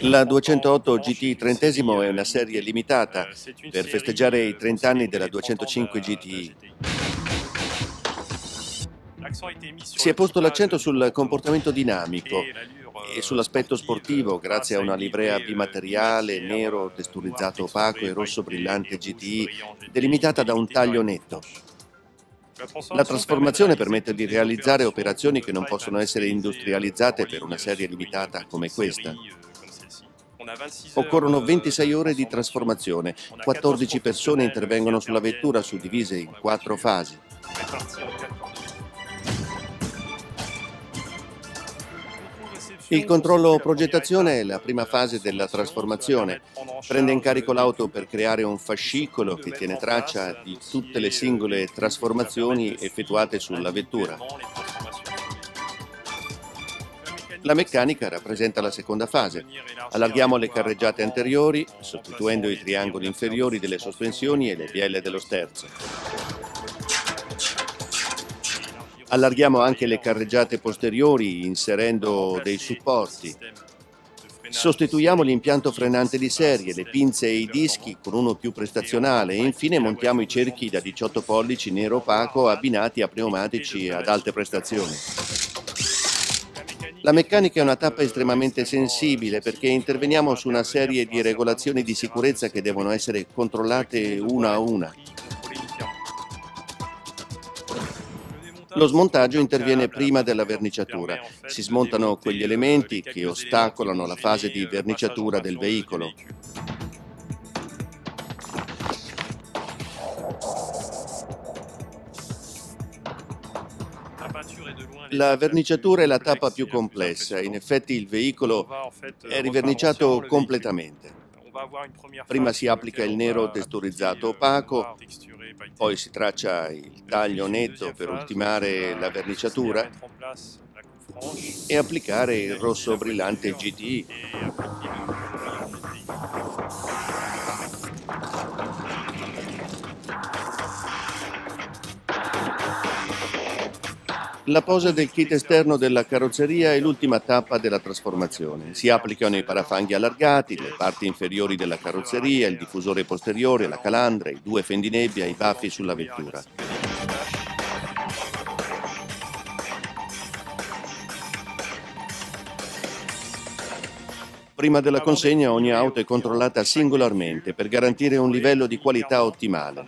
La 208 GTI trentesimo è una serie limitata per festeggiare i 30 anni della 205 GTI. Si è posto l'accento sul comportamento dinamico e sull'aspetto sportivo grazie a una livrea bimateriale, nero, testurizzato opaco e rosso brillante GTI, delimitata da un taglio netto. La trasformazione permette di realizzare operazioni che non possono essere industrializzate per una serie limitata come questa. Occorrono 26 ore di trasformazione, 14 persone intervengono sulla vettura suddivise in 4 fasi. Il controllo progettazione è la prima fase della trasformazione. Prende in carico l'auto per creare un fascicolo che tiene traccia di tutte le singole trasformazioni effettuate sulla vettura. La meccanica rappresenta la seconda fase. Allarghiamo le carreggiate anteriori, sostituendo i triangoli inferiori delle sospensioni e le bielle dello sterzo. Allarghiamo anche le carreggiate posteriori inserendo dei supporti. Sostituiamo l'impianto frenante di serie, le pinze e i dischi con uno più prestazionale e infine montiamo i cerchi da 18 pollici nero opaco abbinati a pneumatici ad alte prestazioni. La meccanica è una tappa estremamente sensibile perché interveniamo su una serie di regolazioni di sicurezza che devono essere controllate una a una. Lo smontaggio interviene prima della verniciatura. Si smontano quegli elementi che ostacolano la fase di verniciatura del veicolo. La verniciatura è la tappa più complessa. In effetti il veicolo è riverniciato completamente. Prima si applica il nero testurizzato opaco, poi si traccia il taglio netto per ultimare la verniciatura e applicare il rosso brillante GTI. La posa del kit esterno della carrozzeria è l'ultima tappa della trasformazione. Si applicano i parafanghi allargati, le parti inferiori della carrozzeria, il diffusore posteriore, la calandra, i 2 fendinebbia, i baffi sulla vettura. Prima della consegna ogni auto è controllata singolarmente per garantire un livello di qualità ottimale.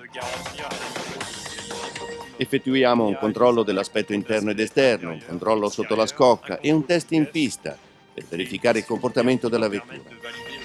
Effettuiamo un controllo dell'aspetto interno ed esterno, un controllo sotto la scocca e un test in pista per verificare il comportamento della vettura.